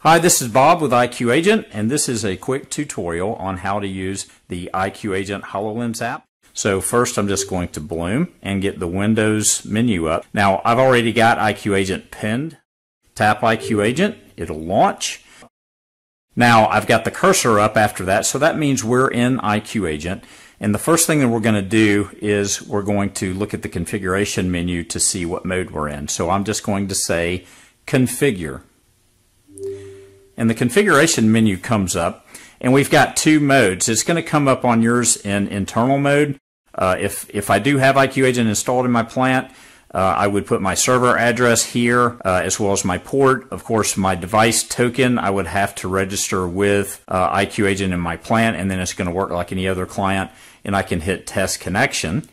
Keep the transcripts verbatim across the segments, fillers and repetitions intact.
Hi, this is Bob with iQagent, and this is a quick tutorial on how to use the iQagent HoloLens app. So first I'm just going to Bloom and get the Windows menu up. Now I've already got iQagent pinned. Tap iQagent, it'll launch. Now I've got the cursor up after that, so that means we're in iQagent. And the first thing that we're going to do is we're going to look at the configuration menu to see what mode we're in. So I'm just going to say configure. And the configuration menu comes up, and we've got two modes. It's going to come up on yours in internal mode. Uh, if, if I do have iQagent installed in my plant, uh, I would put my server address here uh, as well as my port. Of course, my device token, I would have to register with uh, iQagent in my plant, and then it's going to work like any other client, and I can hit test connection.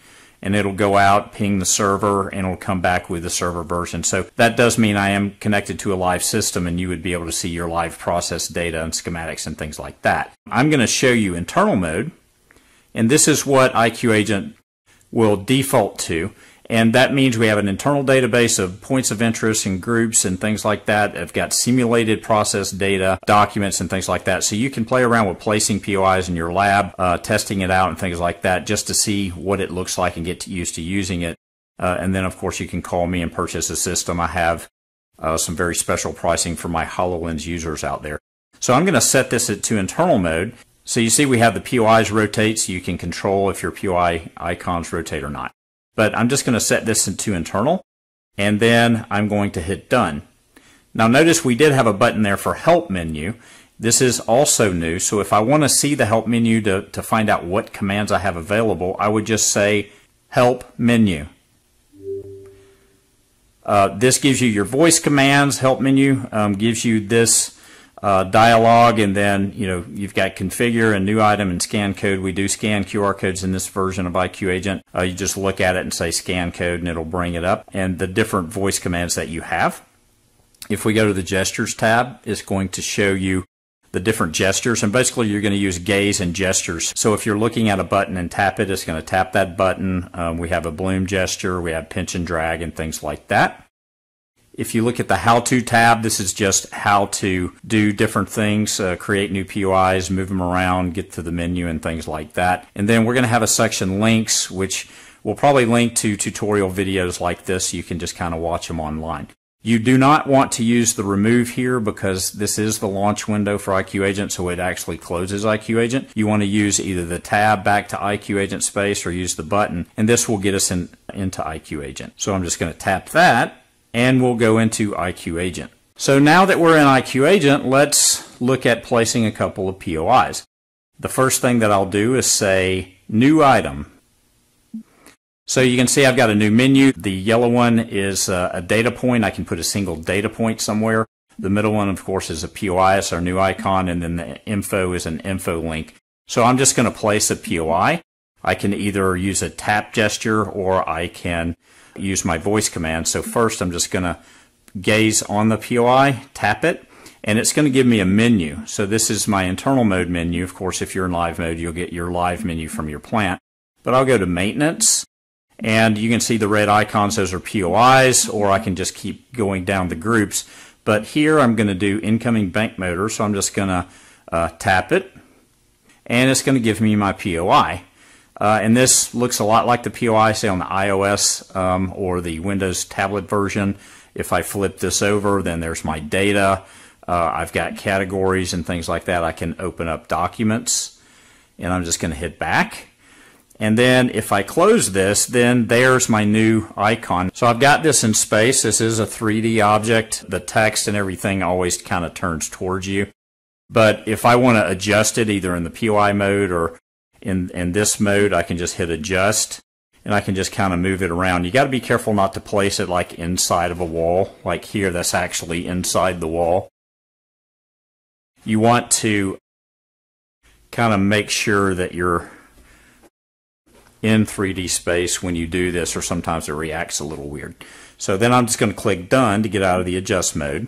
And it'll go out, ping the server, and it'll come back with the server version. So that does mean I am connected to a live system, and you would be able to see your live process data and schematics and things like that. I'm going to show you internal mode, and this is what iQagent will default to. And that means we have an internal database of points of interest and groups and things like that. I've got simulated process data, documents, and things like that. So you can play around with placing P O Is in your lab, uh, testing it out and things like that just to see what it looks like and get used to using it. Uh, and then, of course, you can call me and purchase a system. I have uh, some very special pricing for my HoloLens users out there. So I'm going to set this to internal mode. So you see we have the P O Is rotate, so you can control if your P O I icons rotate or not. But I'm just going to set this into internal, and then I'm going to hit done. Now notice we did have a button there for help menu. This is also new, so if I want to see the help menu to, to find out what commands I have available, I would just say help menu. Uh, this gives you your voice commands. Help menu um, gives you this uh, dialog, and then you know, you've got configure and new item and scan code. We do scan Q R codes in this version of iQagent. Uh, you just look at it and say scan code, and it'll bring it up, and the different voice commands that you have. If we go to the gestures tab, it's going to show you the different gestures, and basically you're going to use gaze and gestures. So if you're looking at a button and tap it, it's going to tap that button. Um, we have a bloom gesture, we have pinch and drag, and things like that. If you look at the how-to tab, this is just how to do different things, uh, create new P O Is, move them around, get to the menu and things like that. And then we're going to have a section links, which will probably link to tutorial videos like this. You can just kind of watch them online. You do not want to use the remove here because this is the launch window for iQagent, so it actually closes iQagent. You want to use either the tab back to iQagent space or use the button, and this will get us in, into iQagent. So I'm just going to tap that, and we'll go into iQagent. So now that we're in iQagent, let's look at placing a couple of P O Is. The first thing that I'll do is say new item. So you can see I've got a new menu. The yellow one is a data point. I can put a single data point somewhere. The middle one, of course, is a P O I. It's our new icon, and then the info is an info link. So I'm just going to place a P O I. I can either use a tap gesture or I can use my voice command. So first I'm just going to gaze on the P O I, tap it, and it's going to give me a menu. So this is my internal mode menu. Of course, if you're in live mode, you'll get your live menu from your plant. But I'll go to maintenance, and you can see the red icons. Those are P O Is, or I can just keep going down the groups. But here I'm going to do incoming bank motor, so I'm just going to uh, tap it, and it's going to give me my P O I. Uh, and this looks a lot like the P O I, say, on the iOS um, or the Windows tablet version. If I flip this over, then there's my data. Uh, I've got categories and things like that. I can open up documents, and I'm just going to hit back. And then if I close this, then there's my new icon. So I've got this in space. This is a three D object. The text and everything always kind of turns towards you. But if I want to adjust it either in the P O I mode or In, in this mode, I can just hit adjust, and I can just kind of move it around. You got to be careful not to place it like inside of a wall. Like here, that's actually inside the wall. You want to kind of make sure that you're in three D space when you do this, or sometimes it reacts a little weird. So then I'm just going to click done to get out of the adjust mode.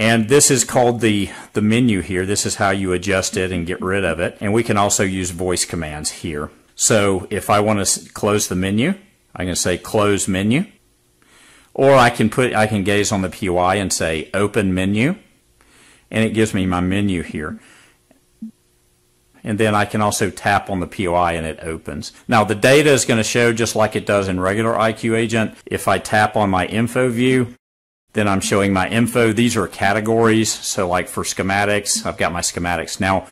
And this is called the, the menu here. This is how you adjust it and get rid of it. And we can also use voice commands here. So if I want to close the menu, I can say close menu. Or I can put, I can gaze on the P O I and say open menu. and it gives me my menu here. And then I can also tap on the P O I and it opens. Now the data is going to show just like it does in regular iQagent. If I tap on my info view, then I'm showing my info. These are categories. So like for schematics, I've got my schematics. Now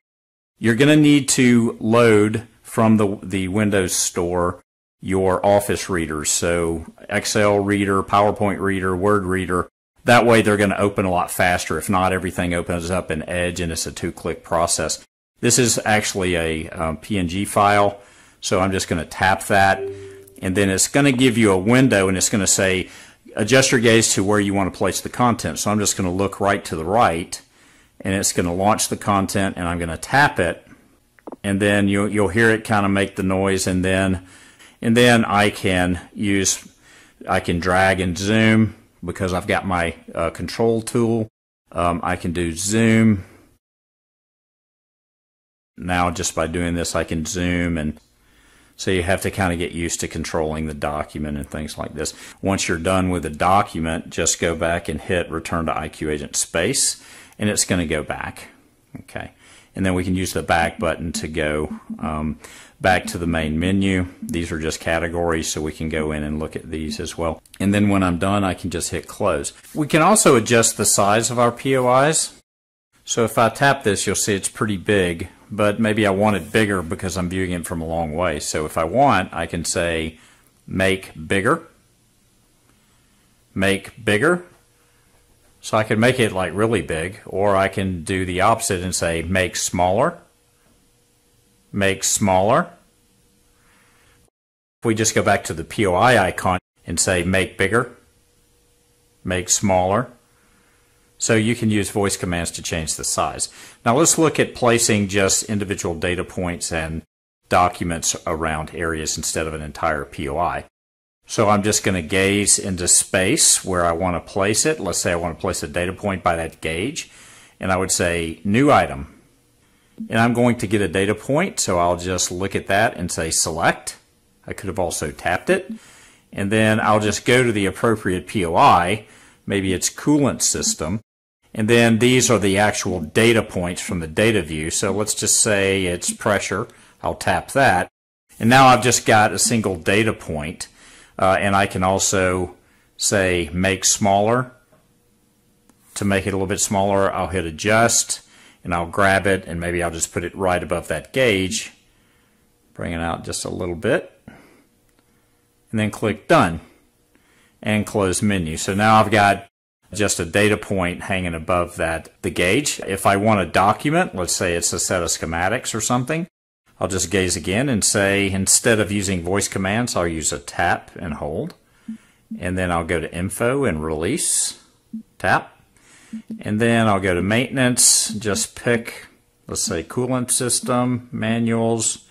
you're going to need to load from the, the Windows Store your office readers. So Excel reader, PowerPoint reader, Word reader. That way they're going to open a lot faster. If not, everything opens up in Edge and it's a two-click process. This is actually a um, P N G file, so I'm just going to tap that, and then it's going to give you a window, and it's going to say, adjust your gaze to where you want to place the content. So I'm just going to look right to the right, and it's going to launch the content, and I'm going to tap it, and then you'll, you'll hear it kind of make the noise, and then, and then I can use, I can drag and zoom because I've got my uh, control tool. Um, I can do zoom. Now just by doing this I can zoom, and so you have to kind of get used to controlling the document and things like this. Once you're done with the document, just go back and hit return to iQagent space, and it's going to go back. Okay, and then we can use the back button to go um, back to the main menu. These are just categories, so we can go in and look at these as well. And then when I'm done I can just hit close. We can also adjust the size of our P O Is. So if I tap this, you'll see it's pretty big, but maybe I want it bigger because I'm viewing it from a long way. So if I want, I can say make bigger, make bigger. So I can make it like really big, or I can do the opposite and say make smaller, make smaller. If we just go back to the P O I icon and say make bigger, make smaller. So you can use voice commands to change the size. Now let's look at placing just individual data points and documents around areas instead of an entire P O I. So I'm just going to gaze into space where I want to place it. Let's say I want to place a data point by that gauge, and I would say new item. And I'm going to get a data point, so I'll just look at that and say select. I could have also tapped it. And then I'll just go to the appropriate P O I. Maybe it's coolant system. And then these are the actual data points from the data view. So let's just say it's pressure. I'll tap that. And now I've just got a single data point. Uh, and I can also say make smaller. To make it a little bit smaller, I'll hit adjust and I'll grab it, and maybe I'll just put it right above that gauge. Bring it out just a little bit. And then click done and close menu. So now I've got just a data point hanging above that, the gauge. If I want a document, let's say it's a set of schematics or something, I'll just gaze again and say, instead of using voice commands, I'll use a tap and hold. And then I'll go to info and release, tap. And then I'll go to maintenance, just pick, let's say coolant system, manuals,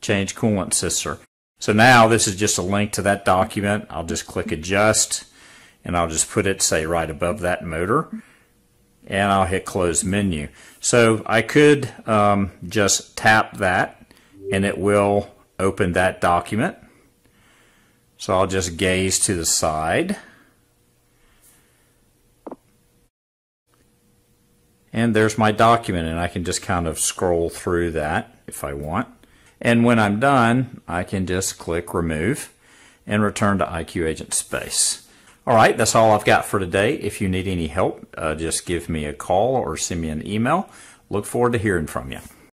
change coolant system. So now this is just a link to that document. I'll just click adjust, and I'll just put it, say, right above that motor, and I'll hit close menu. So I could um, just tap that and it will open that document. So I'll just gaze to the side. And there's my document, and I can just kind of scroll through that if I want. And when I'm done, I can just click remove and return to iQagent space. All right, that's all I've got for today. If you need any help, uh, just give me a call or send me an email. Look forward to hearing from you.